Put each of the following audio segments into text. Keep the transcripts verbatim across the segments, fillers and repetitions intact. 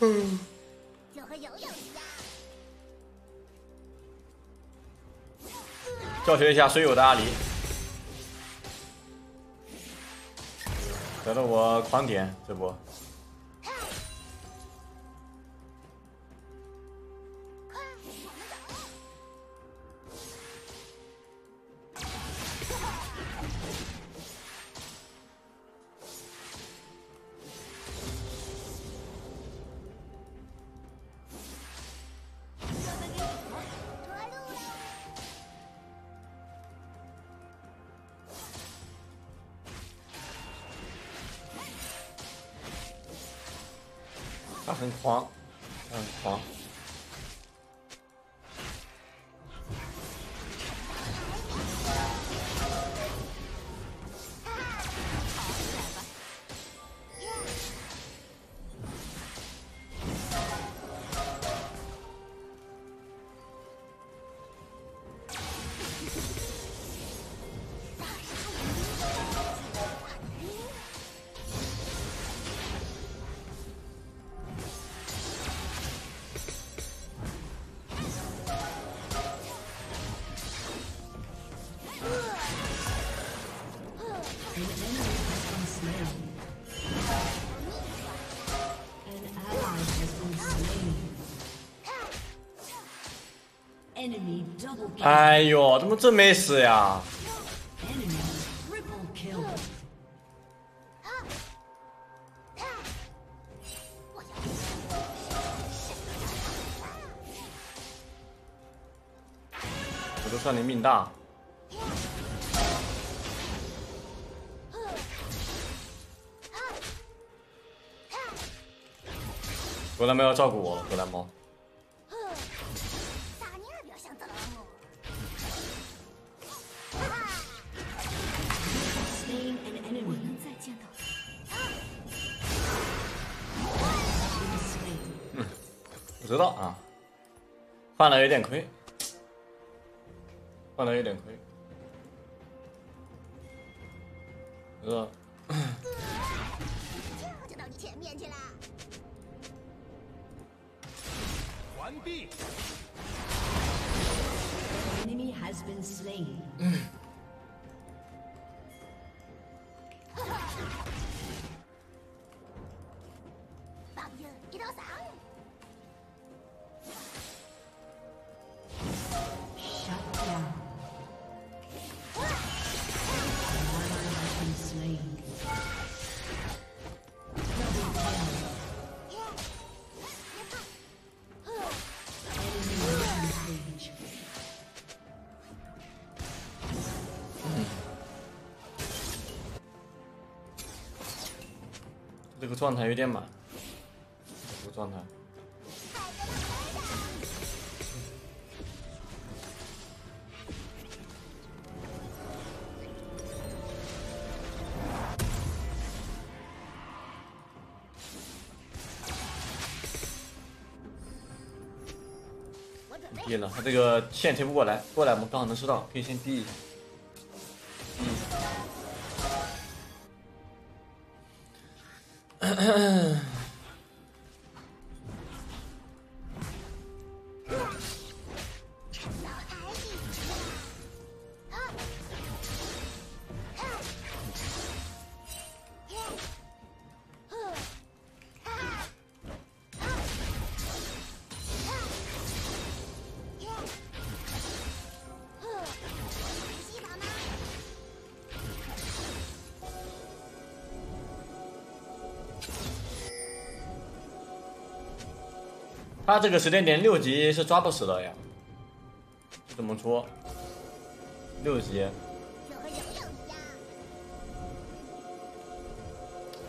嗯，就和游泳一样。教学一下水友的阿狸，得了我狂点这波。 他很狂，他很狂。哎呦，怎么真没死呀！我都算你命大。 狗蓝猫要照顾我了，狗蓝猫。嗯，不知道啊，换了有点亏，换了有点亏。呃。就到你前面去了。 完毕。Enemy has been slain. 白夜一道闪。Shut down. Enemy has been slain. 这个状态有点满，这个状态。低了，他这个线推不过来，过来我们刚好能收到，可以先低一下。 他这个时间点六级是抓不死的呀，这怎么说？六级，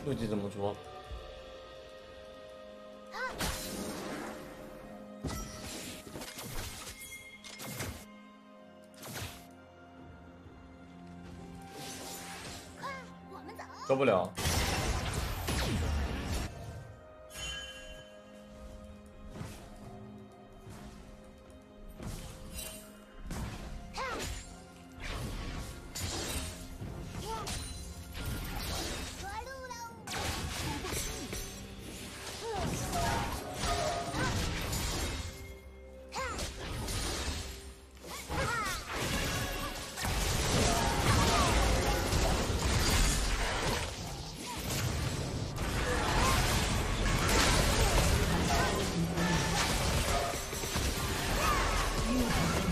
六级怎么说？做不了。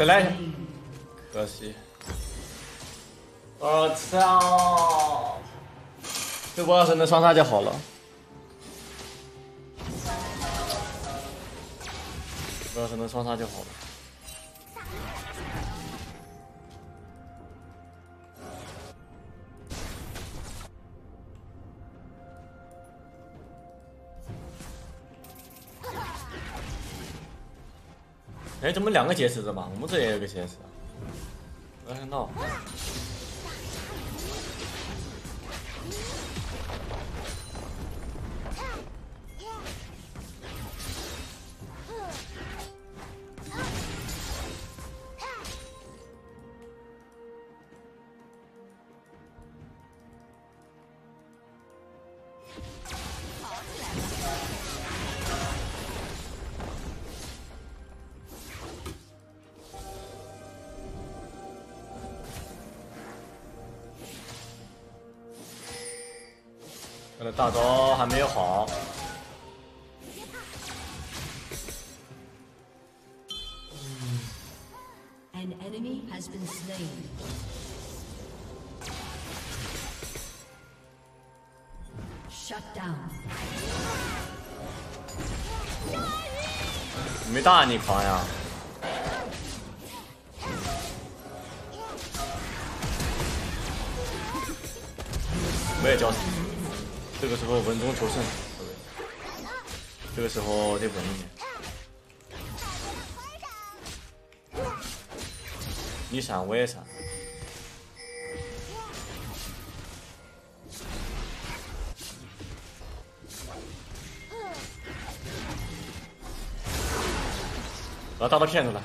再来一下，可惜。我操！这波要是能双杀就好了。这波要是能双杀就好了。 哎，怎么两个劫持的嘛？我们这也有个劫持，不要闹！他的大招还没有好，没大你狂呀！ 我也交死。 这个时候稳中求胜，这个时候得稳一点。你闪我也闪，我要大刀骗子了。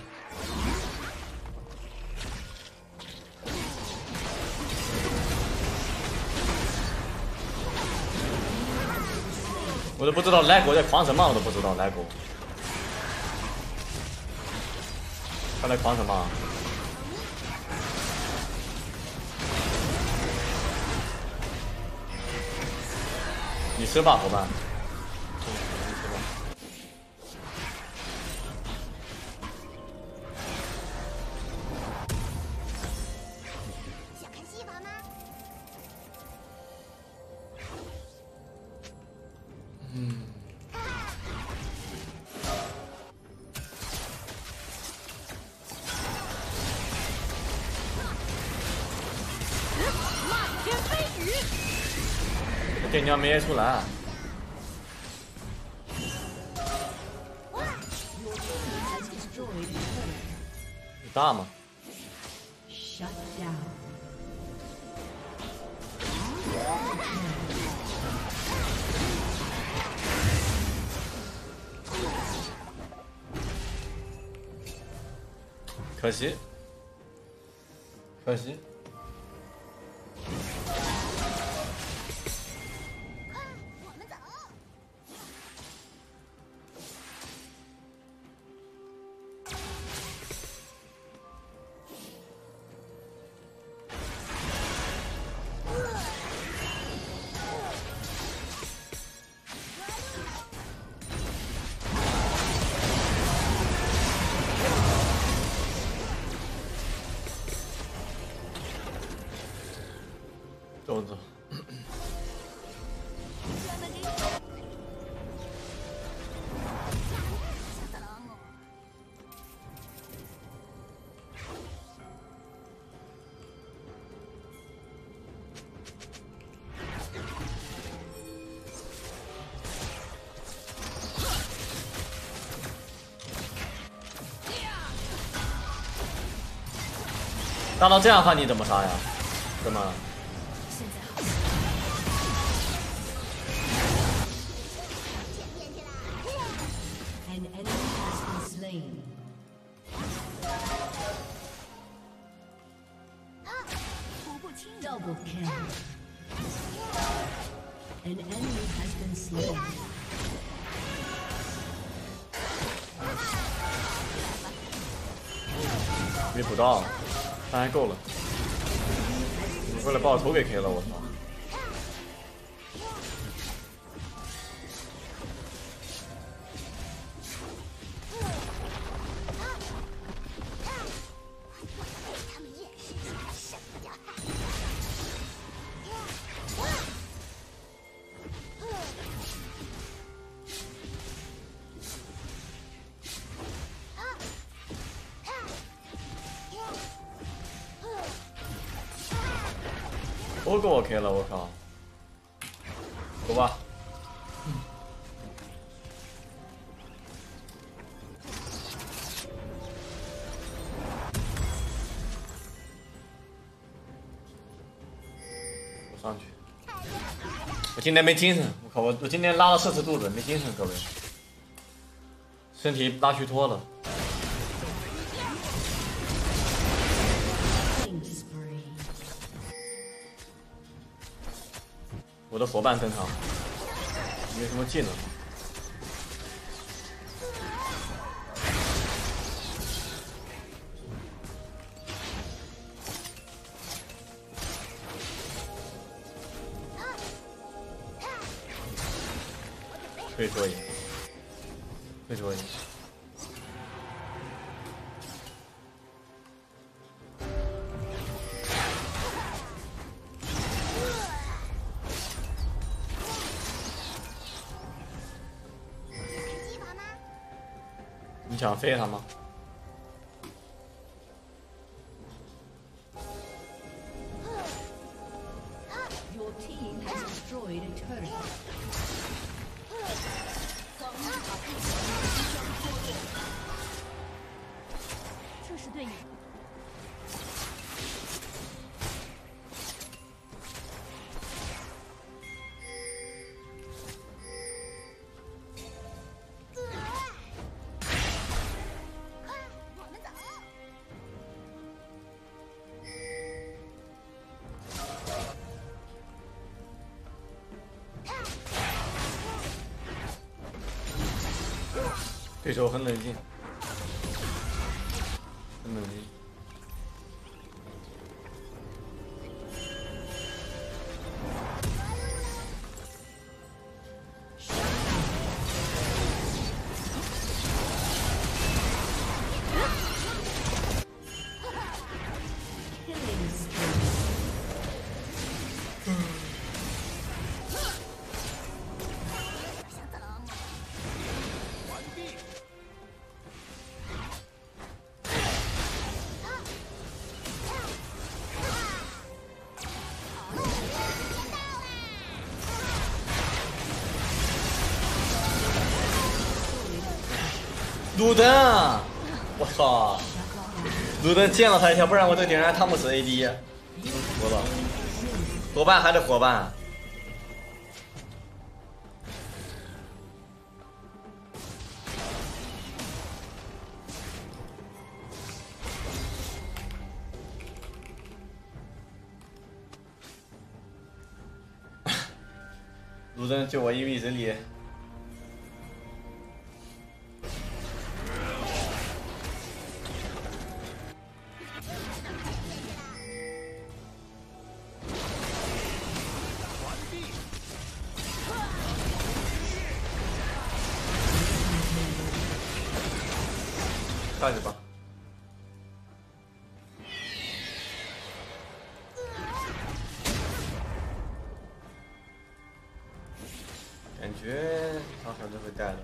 我都不知道来狗在狂什么，我都不知道来狗，他在狂什么？你吃吧，伙伴。你吃吧。想看戏法吗？ 嗯，漫天飞雨，我爹娘没挨出来、啊。 大吗？可惜，可惜，快，我们走。走走。大佬这样的话你怎么杀呀？怎么？ Double kill. An enemy has been slain. 没补到，但还够了。你过来把我头给 K 了，我操！ An enemy has been slain. 都跟我 K 了，我靠！走吧。嗯、我上去。我今天没精神，我靠！我我今天拉了四次肚子，没精神，各位。身体拉虚脱了。 我的伙伴登场，没什么技能。退缩一下，退缩一下。你想飞他吗？这是对你。对手很冷静，很冷静。鲁登，我操！鲁登见了他一下，不然我这顶上汤姆死 A D， 服了。伙伴还是伙伴。鲁登就我一臂之力。 下去吧。感觉他可能会带了。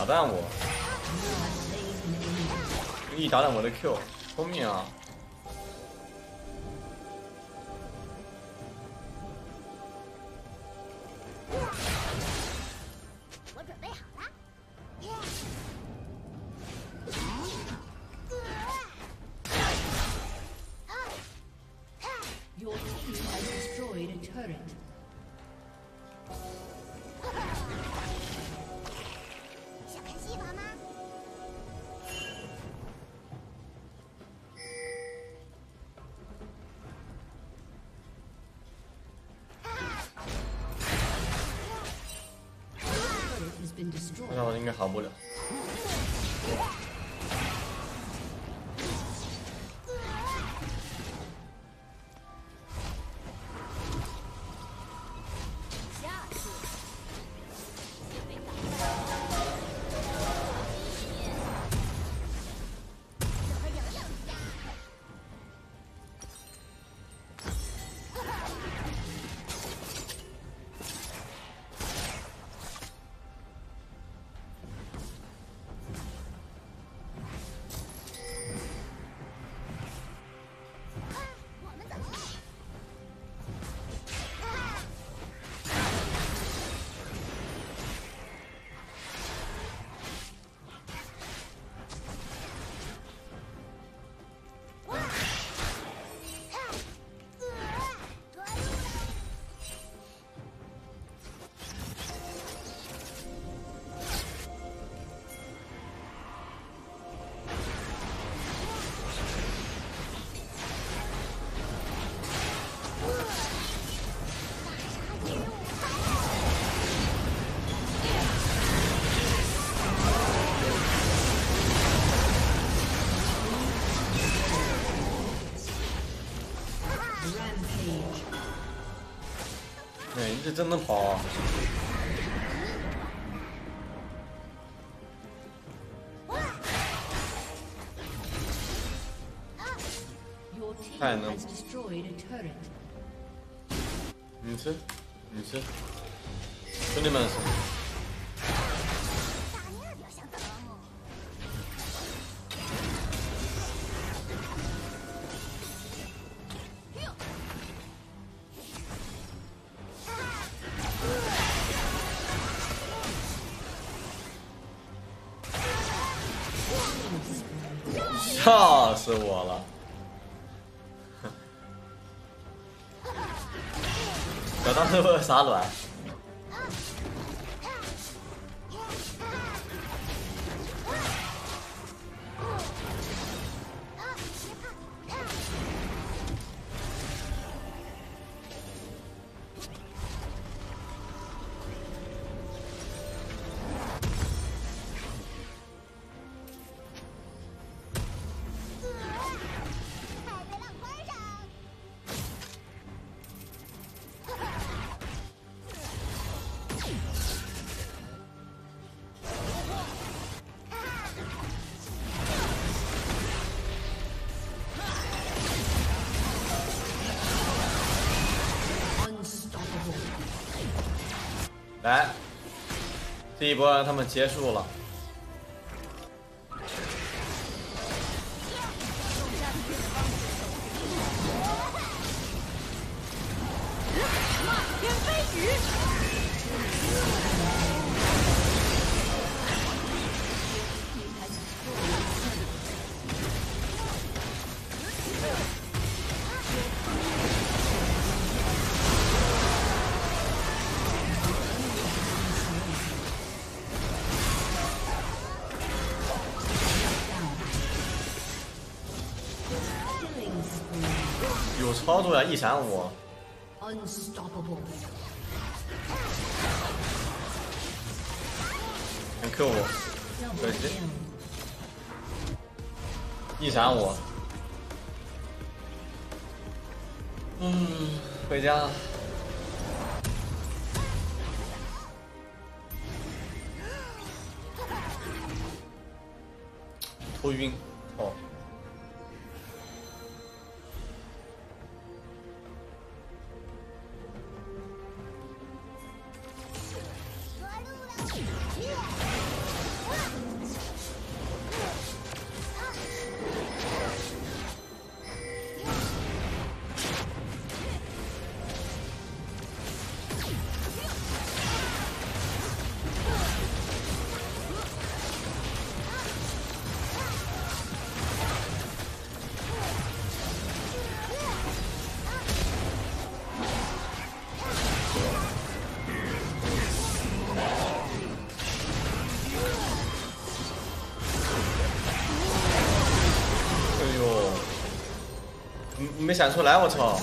打断我！故意打断我的 Q， 聪明啊！我准备好了。 那我应该好不了。这真能跑啊！太能！你吃，你吃，兄弟们吃！ 吓死我了！小当家会啥卵？来，这一波他们结束了。天飞雨，有操作呀！一闪我。 Unstoppable。能 Q 我，可惜。一闪我。嗯，回家了。头晕，哦。 没闪出来，我操！